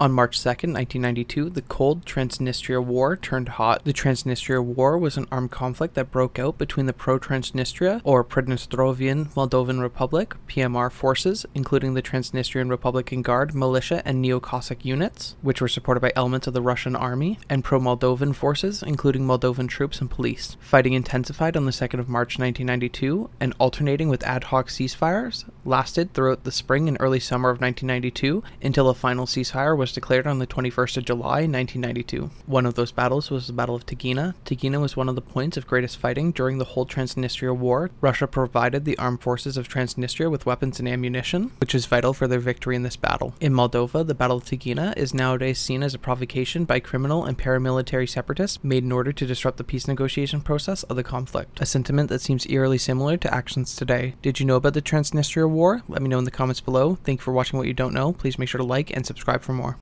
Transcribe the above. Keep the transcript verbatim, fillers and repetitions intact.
On March second, nineteen ninety-two, the Cold Transnistria War turned hot. The Transnistria War was an armed conflict that broke out between the pro-Transnistria, or Pridnestrovian Moldovan Republic, P M R forces, including the Transnistrian Republican Guard, militia, and neo-Cossack units, which were supported by elements of the Russian army, and pro-Moldovan forces, including Moldovan troops and police. Fighting intensified on the second of March nineteen ninety-two, and alternating with ad hoc ceasefires, lasted throughout the spring and early summer of nineteen ninety-two, until a final ceasefire was declared on the twenty-first of July nineteen ninety-two. One of those battles was the Battle of Tighina. Tighina was one of the points of greatest fighting during the whole Transnistria War. Russia provided the armed forces of Transnistria with weapons and ammunition, which is vital for their victory in this battle. In Moldova, the Battle of Tighina is nowadays seen as a provocation by criminal and paramilitary separatists made in order to disrupt the peace negotiation process of the conflict, a sentiment that seems eerily similar to actions today. Did you know about the Transnistria War? Let me know in the comments below. Thank you for watching What You Don't Know. Please make sure to like and subscribe for more.